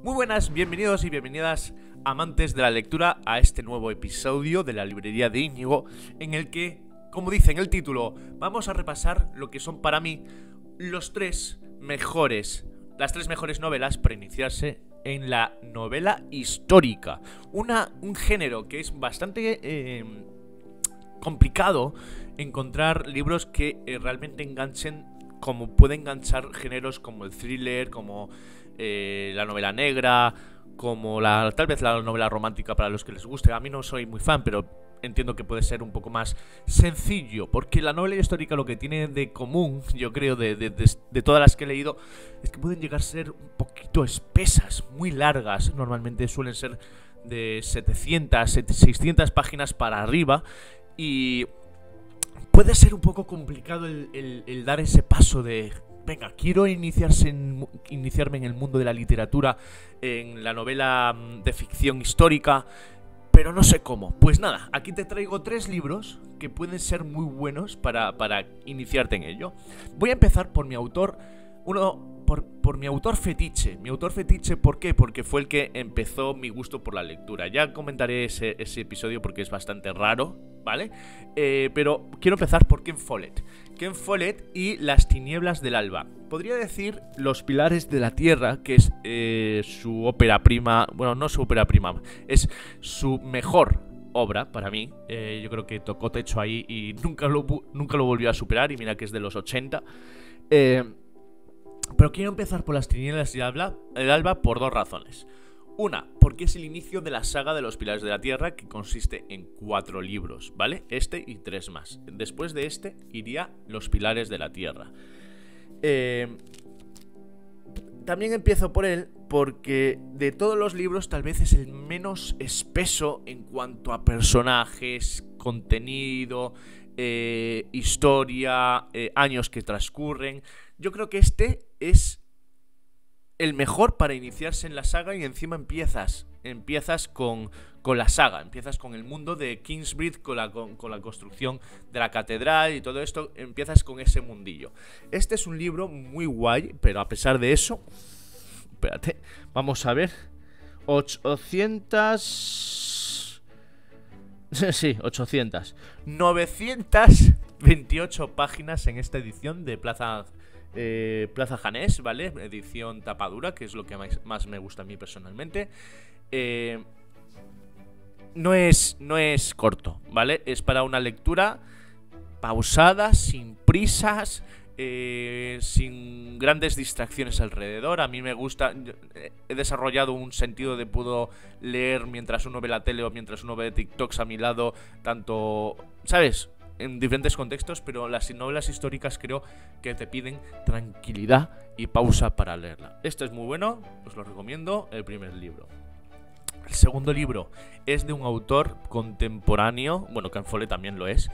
Muy buenas, bienvenidos y bienvenidas amantes de la lectura a este nuevo episodio de la librería de Íñigo, en el que, como dice en el título, vamos a repasar lo que son para mí las tres mejores novelas para iniciarse en la novela histórica. Un género que es bastante complicado encontrar libros que realmente enganchen, como puede enganchar géneros como el thriller, como la novela negra, como tal vez la novela romántica para los que les guste. A mí no soy muy fan, pero entiendo que puede ser un poco más sencillo, porque la novela histórica lo que tiene de común, yo creo, de todas las que he leído, es que pueden llegar a ser un poquito espesas, muy largas. Normalmente suelen ser de 600 páginas para arriba, y puede ser un poco complicado el dar ese paso de venga, quiero iniciarme en el mundo de la literatura, en la novela de ficción histórica, pero no sé cómo. Pues nada, aquí te traigo tres libros que pueden ser muy buenos para iniciarte en ello. Voy a empezar por mi autor, por mi autor fetiche. Mi autor fetiche, ¿por qué? Porque fue el que empezó mi gusto por la lectura. Ya comentaré ese episodio porque es bastante raro, ¿vale? Pero quiero empezar por Ken Follett. Ken Follett y Las Tinieblas del Alba. Podría decir Los Pilares de la Tierra, que es su ópera prima. Bueno, no su ópera prima, es su mejor obra para mí. Yo creo que tocó techo ahí y nunca lo volvió a superar, y mira que es de los 80. Pero quiero empezar por Las Tinieblas y el Alba por dos razones. Una, porque es el inicio de la saga de Los Pilares de la Tierra, que consiste en 4 libros, ¿vale? Este y 3 más. Después de este iría Los Pilares de la Tierra. También empiezo por él porque de todos los libros tal vez es el menos espeso en cuanto a personajes, contenido, historia, años que transcurren. Yo creo que este es el mejor para iniciarse en la saga, y encima empiezas con la saga, empiezas con el mundo de Kingsbridge, con la construcción de la catedral y todo esto, empiezas con ese mundillo. Este es un libro muy guay, pero a pesar de eso, espérate, vamos a ver, 928 páginas en esta edición de Plaza Janés, ¿vale? Edición tapadura, que es lo que más me gusta a mí personalmente. No es corto, ¿vale? Es para una lectura pausada, sin prisas, sin grandes distracciones alrededor. A mí me gusta, he desarrollado un sentido de puedo leer mientras uno ve la tele o mientras uno ve TikToks a mi lado, tanto, ¿sabes?, en diferentes contextos, pero las novelas históricas creo que te piden tranquilidad y pausa para leerla. Esto es muy bueno, os lo recomiendo, el primer libro. El segundo libro es de un autor contemporáneo, bueno, Ken Follett también lo es,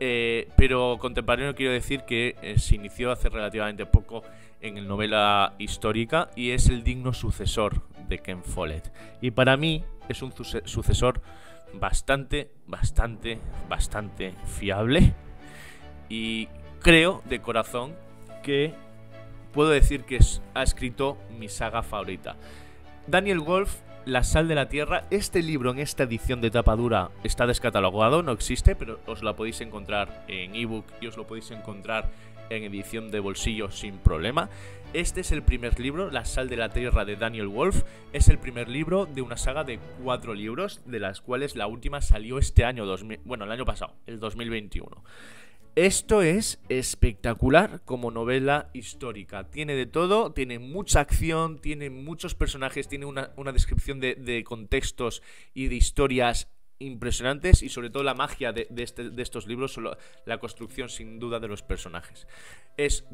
pero contemporáneo quiero decir que se inició hace relativamente poco en la novela histórica, y es el digno sucesor de Ken Follett. Y para mí es un sucesor bastante fiable, y creo de corazón que puedo decir que ha escrito mi saga favorita. Daniel Wolf, La Sal de la Tierra. Este libro en esta edición de tapa dura está descatalogado, no existe, pero os la podéis encontrar en ebook y os lo podéis encontrar en edición de bolsillo sin problema. Este es el primer libro, La Sal de la Tierra de Daniel Wolf. Es el primer libro de una saga de 4 libros, de las cuales la última salió este año, el año pasado, el 2021. Esto es espectacular como novela histórica. Tiene de todo, tiene mucha acción, tiene muchos personajes, tiene una descripción de contextos y de historias impresionantes, y sobre todo la magia de estos libros, la construcción sin duda de los personajes.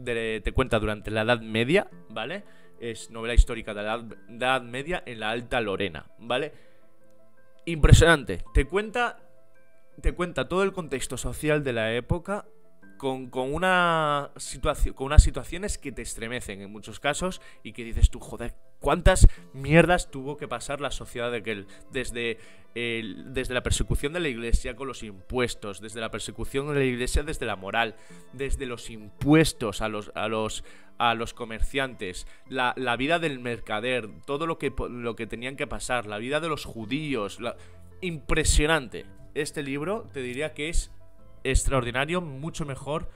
Te cuenta durante la Edad Media, ¿vale? Es novela histórica de la Edad Media en la Alta Lorena, ¿vale? Impresionante. Te cuenta todo el contexto social de la época, con unas situaciones que te estremecen en muchos casos y que dices tú, joder, cuántas mierdas tuvo que pasar la sociedad de aquel, desde la persecución de la iglesia con los impuestos, desde la persecución de la iglesia desde la moral, desde los impuestos a los comerciantes, la vida del mercader, todo lo que tenían que pasar, la vida de los judíos, impresionante. Este libro te diría que es extraordinario, mucho mejor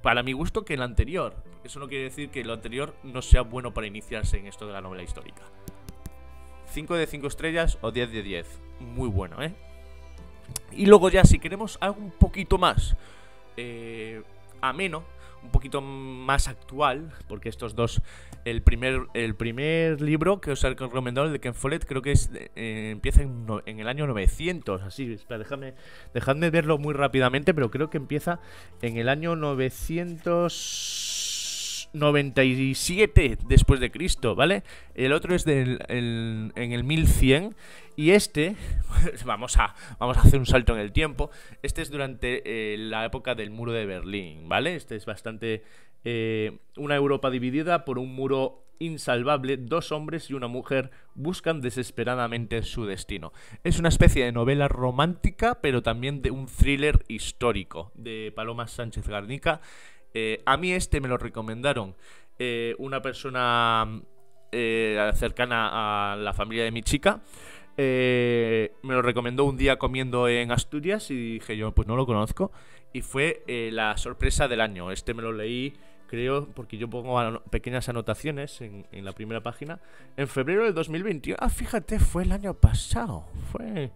para mi gusto que el anterior. Eso no quiere decir que lo anterior no sea bueno para iniciarse en esto de la novela histórica. 5 de 5 estrellas o 10 de 10. Muy bueno, ¿eh? Y luego ya, si queremos algo un poquito más ameno, un poquito más actual, porque estos dos, el primer libro que os he recomendado, el de Ken Follett, creo que es, empieza en el año 900, así, espera, dejadme verlo muy rápidamente, pero creo que empieza en el año 997 después de Cristo, ¿vale? El otro es en el 1100 y este, vamos a hacer un salto en el tiempo, este es durante la época del muro de Berlín, ¿vale? Este es bastante... una Europa dividida por un muro insalvable, dos hombres y una mujer buscan desesperadamente su destino. Es una especie de novela romántica, pero también de un thriller histórico, de Paloma Sánchez Garnica. A mí este me lo recomendaron una persona cercana a la familia de mi chica. Me lo recomendó un día comiendo en Asturias y dije yo, pues no lo conozco. Y fue la sorpresa del año. Este me lo leí, creo, porque yo pongo pequeñas anotaciones en la primera página. En febrero del 2021. Ah, fíjate, fue el año pasado. Fue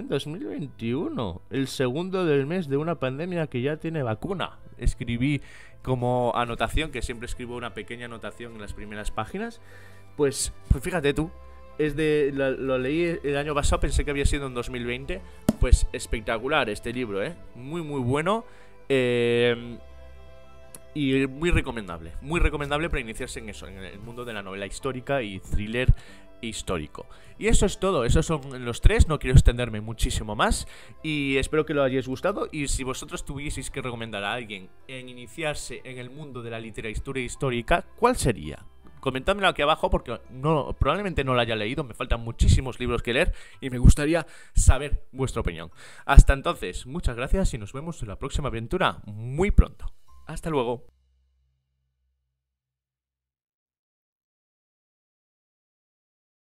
en 2021, el segundo del mes de una pandemia que ya tiene vacuna. Escribí como anotación, que siempre escribo una pequeña anotación en las primeras páginas. Pues fíjate tú, lo leí el año pasado, pensé que había sido en 2020. Pues espectacular este libro, ¿eh? Muy, muy bueno. Y muy recomendable para iniciarse en eso, en el mundo de la novela histórica y thriller histórico. Y eso es todo, esos son los tres, no quiero extenderme muchísimo más y espero que lo hayáis gustado. Y si vosotros tuvieseis que recomendar a alguien en iniciarse en el mundo de la literatura histórica, ¿cuál sería? Comentádmelo aquí abajo porque no, probablemente no lo haya leído, me faltan muchísimos libros que leer y me gustaría saber vuestra opinión. Hasta entonces, muchas gracias y nos vemos en la próxima aventura muy pronto. Hasta luego.